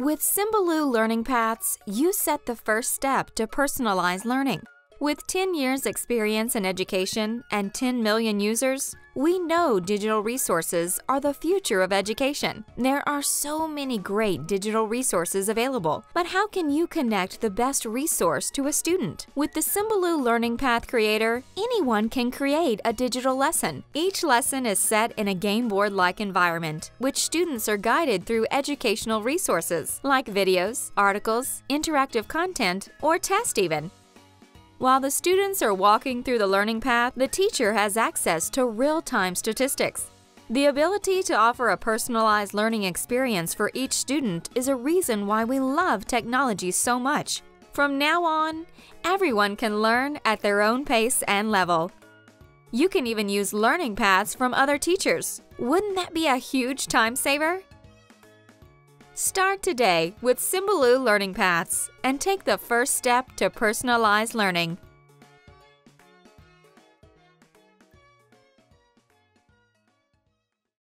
With Symbaloo Learning Paths, you set the first step to personalized learning. With 10 years experience in education and 10 million users, we know digital resources are the future of education. There are so many great digital resources available, but how can you connect the best resource to a student? With the Symbaloo Learning Path Creator, anyone can create a digital lesson. Each lesson is set in a game board-like environment, which students are guided through educational resources like videos, articles, interactive content, or tests even. While the students are walking through the learning path, the teacher has access to real-time statistics. The ability to offer a personalized learning experience for each student is a reason why we love technology so much. From now on, everyone can learn at their own pace and level. You can even use learning paths from other teachers. Wouldn't that be a huge time saver? Start today with Symbaloo Learning Paths and take the first step to personalized learning.